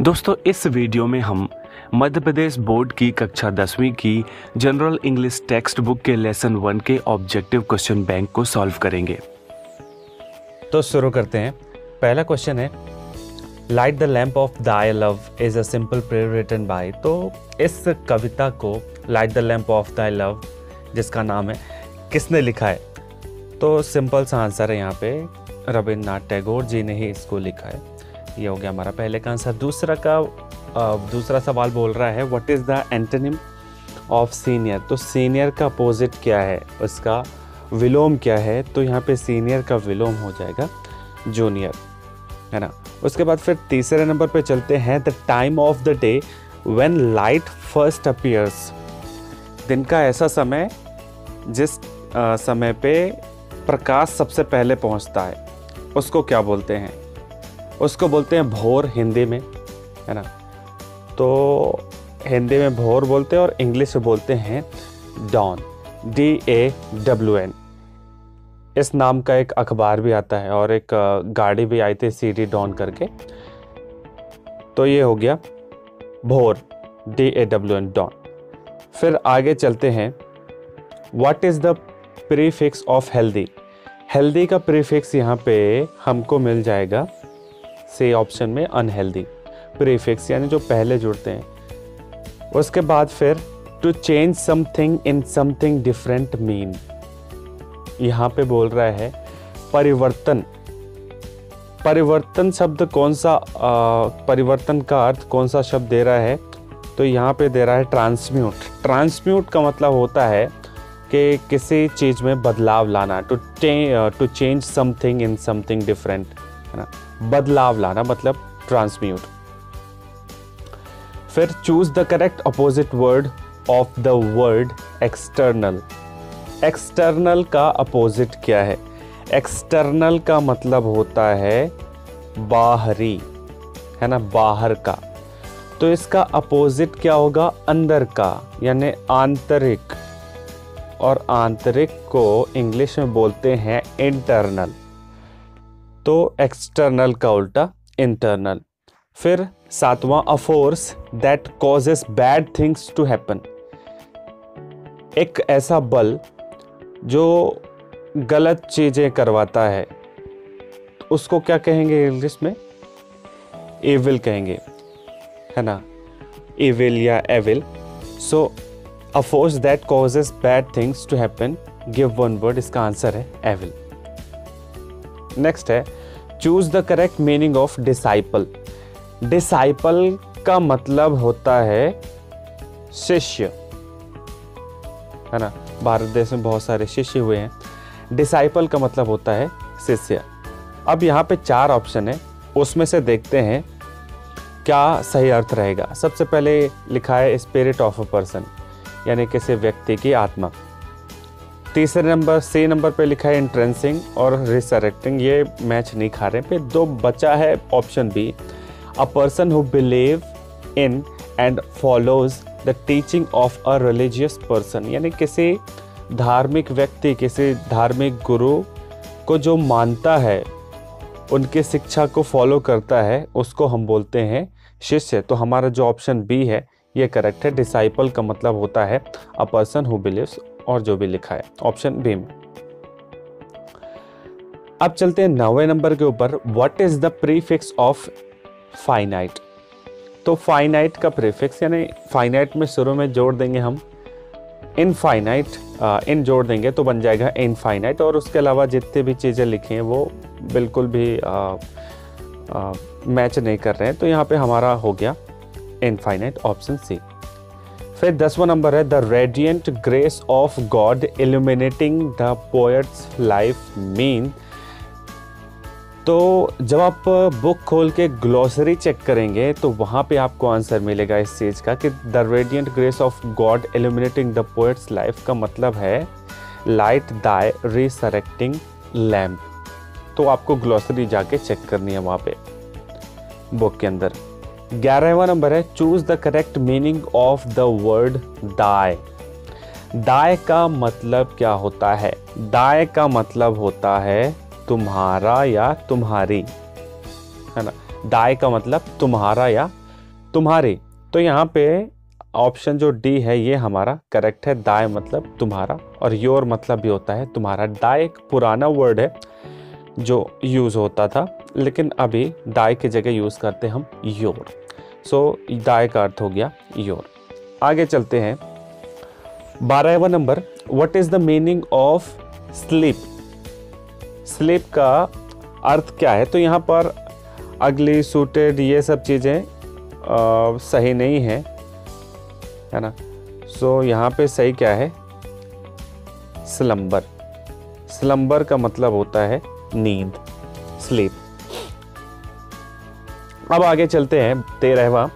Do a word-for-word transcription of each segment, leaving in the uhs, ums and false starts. दोस्तों, इस वीडियो में हम मध्य प्रदेश बोर्ड की कक्षा दसवीं की जनरल इंग्लिश टेक्स्ट बुक के लेसन वन के ऑब्जेक्टिव क्वेश्चन बैंक को सॉल्व करेंगे। तो शुरू करते हैं। पहला क्वेश्चन है light the lamp of thy love is a simple prayer written by. तो इस कविता को light the lamp of thy love जिसका नाम है किसने लिखा है? तो सिंपल सा आंसर है यहाँ पे रविन्द्रनाथ टैगोर जी ने ही इसको लिखा है। ये हो गया हमारा पहले का आंसर। दूसरा का दूसरा सवाल बोल रहा है what is the antonym of senior. तो सीनियर का अपोजिट क्या है, उसका विलोम क्या है? तो यहाँ पे सीनियर का विलोम हो जाएगा जूनियर, है ना। उसके बाद फिर तीसरे नंबर पे चलते हैं the time of the day when light first appears. दिन का ऐसा समय जिस आ, समय पे प्रकाश सबसे पहले पहुँचता है उसको क्या बोलते हैं? उसको बोलते हैं भोर हिंदी में, है ना। तो हिंदी में भोर बोलते हैं और इंग्लिश में बोलते हैं dawn, D A W N. इस नाम का एक अखबार भी आता है और एक गाड़ी भी आई थी सी डी डॉन करके। तो ये हो गया भोर, D A W N dawn. फिर आगे चलते हैं what is the prefix of healthy. Healthy का प्रीफिक्स यहाँ पे हमको मिल जाएगा से ऑप्शन में अनहेल्दी प्रीफिक्स, यानी जो पहले जुड़ते हैं। उसके बाद फिर to change something in something different mean. यहाँ पे बोल रहा है परिवर्तन। परिवर्तन शब्द कौन सा आ, परिवर्तन का अर्थ कौन सा शब्द दे रहा है? तो यहाँ पे दे रहा है ट्रांसम्यूट। ट्रांसम्यूट का मतलब होता है कि किसी चीज़ में बदलाव लाना। To to change something in something different, है ना, बदलाव लाना मतलब ट्रांसम्यूट। फिर choose the correct opposite word of the word external. External का अपोजिट क्या है? एक्सटर्नल का मतलब होता है बाहरी, है ना, बाहर का। तो इसका अपोजिट क्या होगा? अंदर का, यानी आंतरिक। और आंतरिक को इंग्लिश में बोलते हैं इंटरनल। तो एक्सटर्नल का उल्टा इंटरनल। फिर सातवां a force that causes bad things to happen. एक ऐसा बल जो गलत चीज़ें करवाता है उसको क्या कहेंगे इंग्लिश में? एविल कहेंगे, है ना, एविल या evil. So a force that causes bad things to happen, give one word, इसका आंसर है एविल। नेक्स्ट है choose the correct meaning of disciple. Disciple का मतलब होता है शिष्य, है ना। भारत देश में बहुत सारे शिष्य हुए हैं। डिसाइपल का मतलब होता है शिष्य। अब यहाँ पे चार ऑप्शन है, उसमें से देखते हैं क्या सही अर्थ रहेगा। सबसे पहले लिखा है स्पिरिट ऑफ अ पर्सन, यानी किसी व्यक्ति की आत्मा। तीसरे नंबर सी नंबर पे लिखा है इंट्रेंसिंग और रिसरेक्टिंग, ये मैच नहीं खा रहे पे। दो बचा है option B, a person who believe in and follows the teaching of a religious person, यानी किसी धार्मिक व्यक्ति, किसी धार्मिक गुरु को जो मानता है, उनके शिक्षा को फॉलो करता है, उसको हम बोलते हैं शिष्य। तो हमारा जो ऑप्शन बी है ये करेक्ट है। डिसाइपल का मतलब होता है अ पर्सन हु बिलीव्स, और जो भी लिखा है ऑप्शन बी में। अब चलते हैं नौवें नंबर के ऊपर, what is the prefix of finite. तो फाइनाइट का प्रीफिक्स, यानी फाइनाइट में शुरू में जोड़ देंगे हम इनफाइनाइट, इन जोड़ देंगे तो बन जाएगा इनफाइनाइट। और उसके अलावा जितने भी चीज़ें लिखी हैं वो बिल्कुल भी आ, आ, मैच नहीं कर रहे हैं। तो यहाँ पे हमारा हो गया इनफाइनाइट, ऑप्शन सी। फिर दसवां नंबर है the radiant grace of God illuminating the poet's life mean. तो जब आप बुक खोल के ग्लोसरी चेक करेंगे तो वहाँ पे आपको आंसर मिलेगा इस चीज़ का कि the radiant grace of God illuminating the poet's life का मतलब है लाइट दाय रिसरेक्टिंग लैम्प। तो आपको ग्लोसरी जाके चेक करनी है वहाँ पे बुक के अंदर। ग्यारहवां नंबर है choose the correct meaning of the word thy. Thy का मतलब क्या होता है? दाय का मतलब होता है तुम्हारा या तुम्हारी, है ना। दाय का मतलब तुम्हारा या तुम्हारी, तो यहाँ पे ऑप्शन जो डी है ये हमारा करेक्ट है। दाय मतलब तुम्हारा और योर मतलब भी होता है तुम्हारा। दाय एक पुराना वर्ड है जो यूज़ होता था, लेकिन अभी दाय की जगह यूज़ करते हम योर। सो so, दाय का अर्थ हो गया योर। आगे चलते हैं बारहवां number, what is the meaning of sleep. Sleep का अर्थ क्या है? तो यहाँ पर अगली, सूटेड, ये सब चीज़ें सही नहीं है, है ना। सो so, यहाँ पे सही क्या है? स्लम्बर। स्लम्बर का मतलब होता है नींद, स्लीप। अब आगे चलते हैं तेरहवां,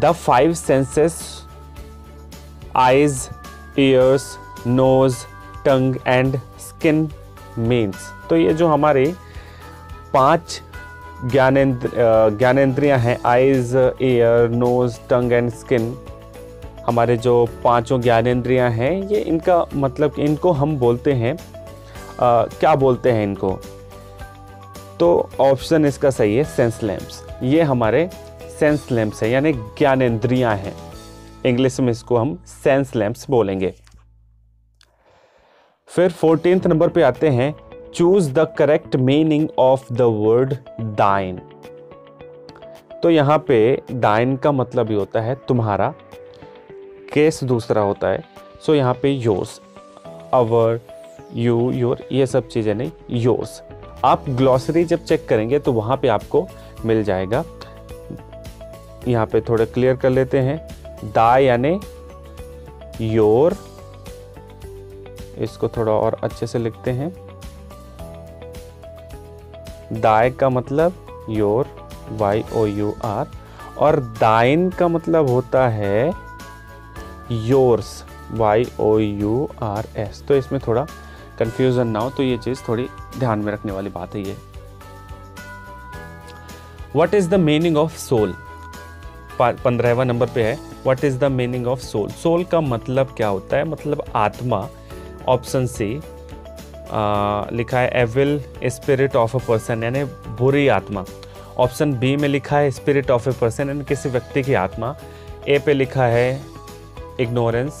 the five senses, eyes, ears, nose, tongue and skin means. तो ये जो हमारे पांच ज्ञानेंद्र ज्ञानेंद्रियाँ हैं, eyes, ear, nose, tongue and skin, हमारे जो पांचों ज्ञानेंद्रियाँ हैं, ये इनका मतलब, इनको हम बोलते हैं आ, क्या बोलते हैं इनको? तो ऑप्शन इसका सही है सेंस लैम्प्स। ये हमारे सेंस लैम्प्स है, यानी ज्ञानेंद्रियाँ हैं। इंग्लिश में इसको हम सेंस लैम्प्स बोलेंगे। फिर फोर्टीन्थ नंबर पे आते हैं, choose the correct meaning of the word thine. तो यहाँ पे दाइन का मतलब ये होता है तुम्हारा, केस दूसरा होता है। सो so, यहाँ पे योर्स, अवर, यू, योर, ये सब चीज़ें नहीं, योर्स। आप ग्लॉसरी जब चेक करेंगे तो वहाँ पे आपको मिल जाएगा। यहाँ पे थोड़ा क्लियर कर लेते हैं। दा यानी योर, इसको थोड़ा और अच्छे से लिखते हैं। दाय का मतलब your, Y O U R, और दाइन का मतलब होता है yours, Y O U R S. तो इसमें थोड़ा कंफ्यूजन ना हो, तो ये चीज़ थोड़ी ध्यान में रखने वाली बात है ये। What is the meaning of soul, पंद्रहवा नंबर पे है। What is the meaning of soul. Soul का मतलब क्या होता है? मतलब आत्मा। ऑप्शन सी लिखा है evil spirit of a person, यानी बुरी आत्मा। ऑप्शन बी में लिखा है स्पिरिट ऑफ ए पर्सन, यानी किसी व्यक्ति की आत्मा। ए पे लिखा है इग्नोरेंस,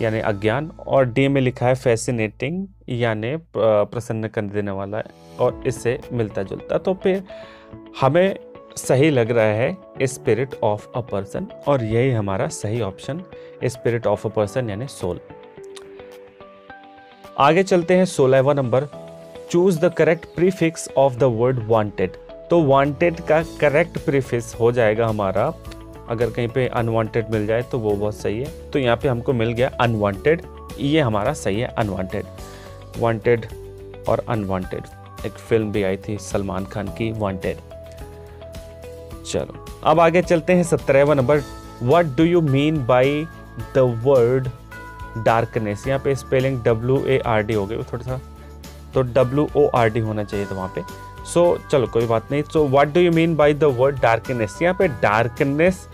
यानी अज्ञान। और डी में लिखा है फैसिनेटिंग, यानी प्रसन्न कर देने वाला, और इससे मिलता जुलता। तो फिर हमें सही लग रहा है स्पिरिट ऑफ अ पर्सन, और यही हमारा सही option, spirit of a person यानी सोल। आगे चलते हैं सोलहवां number, choose the correct prefix of the word wanted. तो वांटेड का करेक्ट प्रीफिक्स हो जाएगा हमारा, अगर कहीं पे अनवांटेड मिल जाए तो वो बहुत सही है। तो यहाँ पे हमको मिल गया अनवांटेड, ये हमारा सही है। अनवांटेड, वांटेड और अनवांटेड, एक फिल्म भी आई थी सलमान खान की, वांटेड। चलो अब आगे चलते हैं सत्रहवां number, what do you mean by the word darkness. यहाँ पे spelling W A R D हो गई, वो थोड़ा सा तो डब्ल्यू ओ आर डी होना चाहिए तो वहाँ पे। सो so, चलो कोई बात नहीं। So what do you mean by the word darkness. यहाँ पे डार्कनेस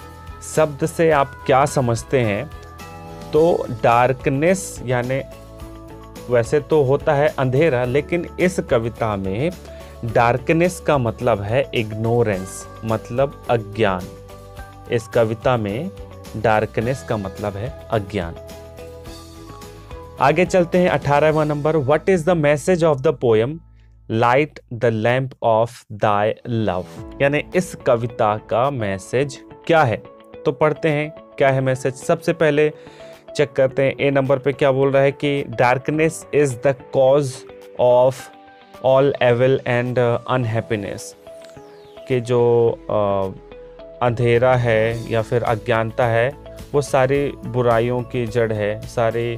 शब्द से आप क्या समझते हैं? तो डार्कनेस यानी वैसे तो होता है अंधेरा, लेकिन इस कविता में डार्कनेस का मतलब है इग्नोरेंस, मतलब अज्ञान। इस कविता में डार्कनेस का मतलब है अज्ञान। आगे चलते हैं अठारहवां number, what is the message of the poem light the lamp of thy love. यानी इस कविता का मैसेज क्या है? तो पढ़ते हैं क्या है मैसेज। सबसे पहले चेक करते हैं ए नंबर पे क्या बोल रहा है कि darkness is the cause of all evil and unhappiness. के जो uh, अंधेरा है या फिर अज्ञानता है, वो सारी बुराइयों की जड़ है, सारी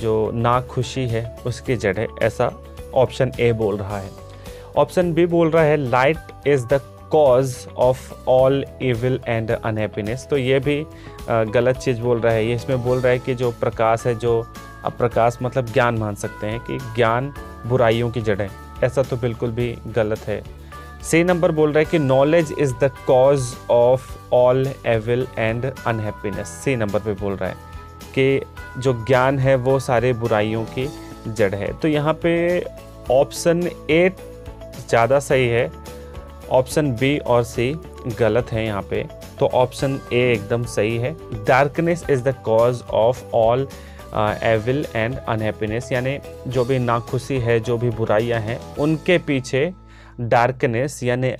जो नाखुशी है उसकी जड़ है, ऐसा ऑप्शन ए बोल रहा है। ऑप्शन बी बोल रहा है light is the cause of all evil and unhappiness. तो ये भी गलत चीज़ बोल रहा है। ये इसमें बोल रहा है कि जो प्रकाश है, जो अब प्रकाश मतलब ज्ञान मान सकते हैं कि ज्ञान बुराइयों की जड़ है, ऐसा तो बिल्कुल भी गलत है। सी नंबर बोल रहा है कि knowledge is the cause of all evil and unhappiness. C number पे बोल रहा है कि जो ज्ञान है वो सारे बुराइयों की जड़ है। तो यहाँ पे ऑप्शन ए ज़्यादा सही है, ऑप्शन बी और सी गलत है यहाँ पे। तो ऑप्शन ए एकदम सही है। Darkness is the cause of all evil and unhappiness, यानी जो भी नाखुशी है, जो भी बुराइयां हैं, उनके पीछे डार्कनेस यानी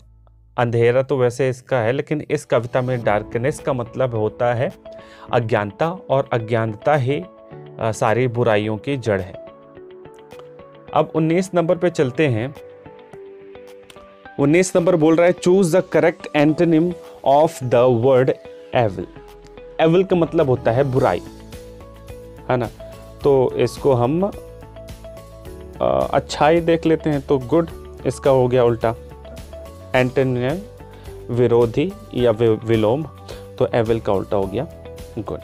अंधेरा तो वैसे इसका है, लेकिन इस कविता में डार्कनेस का मतलब होता है अज्ञानता, और अज्ञानता ही आ, सारी बुराइयों की जड़ है। अब उन्नीस नंबर पे चलते हैं। उन्नीस नंबर बोल रहा है choose the correct antonym of the word evil. Evil का मतलब होता है बुराई, है ना, तो इसको हम आ, अच्छाई देख लेते हैं, तो गुड इसका हो गया उल्टा एंटोनिम विरोधी या विलोम, तो एविल का उल्टा हो गया गुड।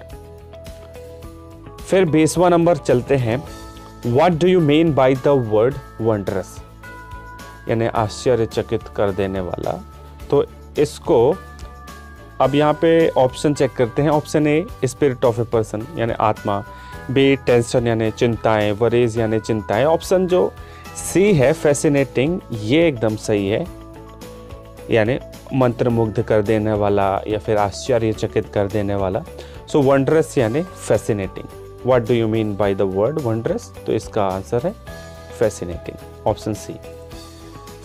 फिर बीसवा नंबर चलते हैं। What do you mean by the word wondrous, यानी आश्चर्यचकित कर देने वाला, तो इसको अब यहाँ पे ऑप्शन चेक करते हैं। Option A spirit of a person यानी आत्मा, बी टेंशन यानी चिंताएं, वरीज यानी चिंताएं, ऑप्शन जो सी है फैसिनेटिंग ये एकदम सही है, यानी मंत्रमुग्ध कर देने वाला या फिर आश्चर्यचकित कर देने वाला, सो वंडरस यानी fascinating. What do you mean by the word wondrous, तो इसका आंसर है फैसिनेटिंग, ऑप्शन सी।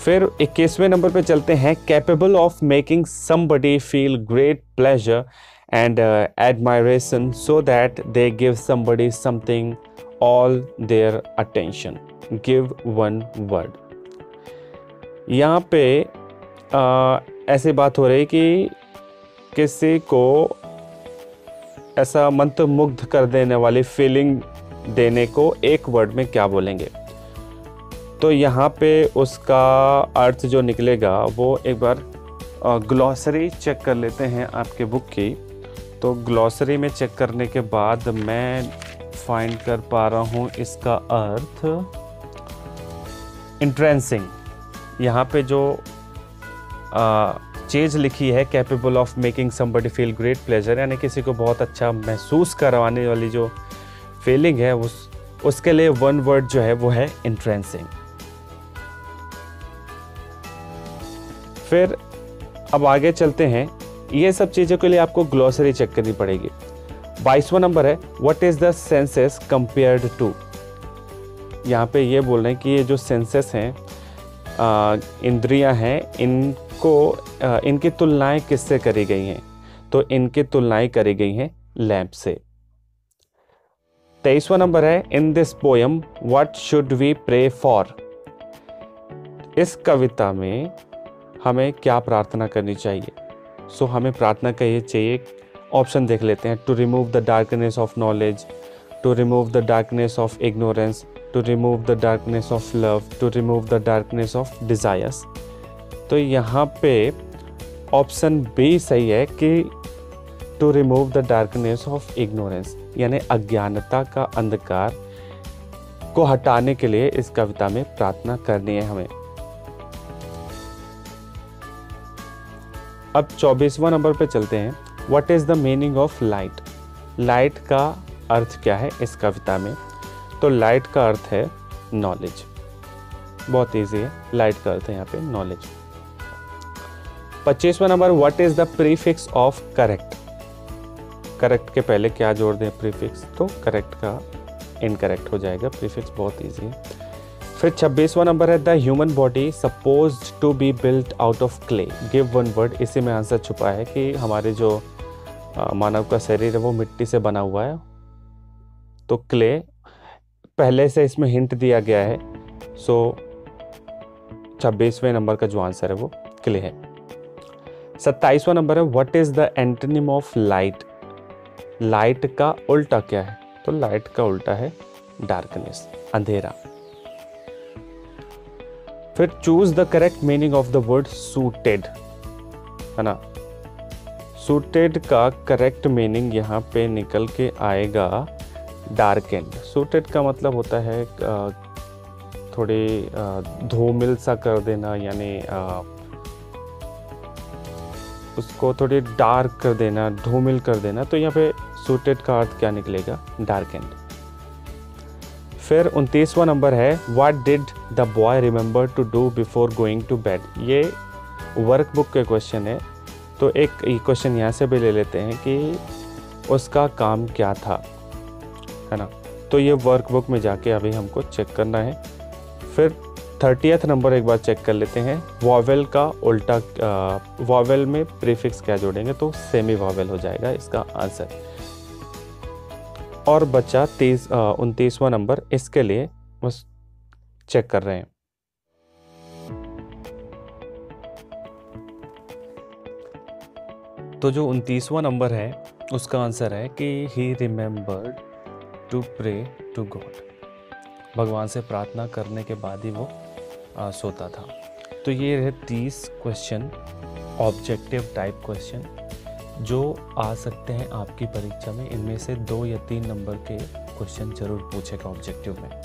फिर इक्कीसवें नंबर पे चलते हैं। Capable of making somebody feel great pleasure and admiration so that they give somebody something all their attention, give one word. यहाँ पे आ, ऐसे बात हो रही कि किसी को ऐसा मंत्रमुग्ध कर देने वाली फीलिंग देने को एक वर्ड में क्या बोलेंगे, तो यहाँ पे उसका अर्थ जो निकलेगा वो एक बार ग्लॉसरी चेक कर लेते हैं आपके बुक की। तो ग्लॉसरी में चेक करने के बाद मैं फाइंड कर पा रहा हूँ इसका अर्थ। इंट्रेंसिंग, यहाँ पे जो चीज़ लिखी है capable of making somebody feel great pleasure, यानी किसी को बहुत अच्छा महसूस करवाने वाली जो फीलिंग है उस उसके लिए वन वर्ड जो है वो है इंट्रेंसिंग। फिर अब आगे चलते हैं। ये सब चीज़ों के लिए आपको ग्लॉसरी चेक करनी पड़ेगी। बाईसवां नंबर है what is the senses compared to. यहाँ पे ये बोल रहे हैं कि ये जो सेंसेस हैं, इंद्रियां हैं, इनको आ, इनकी तुलनाएं किससे करी गई हैं, तो इनकी तुलनाएं करी गई हैं लैंप से। तेईसवां नंबर है in this poem what should we pray for. इस कविता में हमें क्या प्रार्थना करनी चाहिए, सो so, हमें प्रार्थना का ये चाहिए। ऑप्शन देख लेते हैं, to remove the darkness of knowledge, to remove the darkness of ignorance, to remove the darkness of love, to remove the darkness of desires. तो यहाँ पे ऑप्शन बी सही है कि to remove the darkness of ignorance, यानी अज्ञानता का अंधकार को हटाने के लिए इस कविता में प्रार्थना करनी है हमें। अब चौबीसवां नंबर पे चलते हैं। What is the meaning of light. Light का अर्थ क्या है इस कविता में, तो लाइट का अर्थ है नॉलेज, बहुत इजी है, लाइट का अर्थ है यहाँ पे नॉलेज। पच्चीसवां number what is the prefix of correct. Correct के पहले क्या जोड़ दें, प्रीफिक्स, तो करेक्ट का इनकरेक्ट हो जाएगा, प्रीफिक्स बहुत इजी है। फिर छब्बीसवां नंबर है the human body supposed to be built out of clay, give one word. इसी में आंसर छुपा है कि हमारे जो मानव का शरीर है वो मिट्टी से बना हुआ है, तो क्ले पहले से इसमें हिंट दिया गया है, सो छब्बीसवें नंबर का जो आंसर है वो क्ले है। सत्ताईसवां नंबर है what is the antonym of light. Light का उल्टा क्या है, तो लाइट का उल्टा है डार्कनेस, अंधेरा। फिर choose the correct meaning of the word suited, है ना, सूटेड का करेक्ट मीनिंग यहाँ पे निकल के आएगा डार्केंड। सूटेड का मतलब होता है थोड़े धूमिल सा कर देना, यानी उसको थोड़ी डार्क कर देना, धूमिल कर देना, तो यहाँ पे सूटेड का अर्थ क्या निकलेगा, डार्क एंड। फिर उनतीसवां नंबर है what did the boy remember to do before going to bed. ये वर्कबुक के क्वेश्चन है, तो एक क्वेश्चन यहाँ से भी ले लेते हैं कि उसका काम क्या था, है ना। तो ये वर्कबुक में जाके अभी हमको चेक करना है। फिर थर्टियथ नंबर एक बार चेक कर लेते हैं, वॉवेल का उल्टा, वॉवेल में प्रीफिक्स क्या जोड़ेंगे तो सेमी वॉवेल हो जाएगा इसका आंसर। और बच्चा तेईस उनतीसवां नंबर, इसके लिए बस चेक कर रहे हैं। तो जो उनतीसवां नंबर है उसका आंसर है कि he remembered to pray to God, भगवान से प्रार्थना करने के बाद ही वो आ, सोता था। तो ये रहे तीस क्वेश्चन, ऑब्जेक्टिव टाइप क्वेश्चन जो आ सकते हैं आपकी परीक्षा में। इनमें से दो या तीन नंबर के क्वेश्चन जरूर पूछेगा ऑब्जेक्टिव में।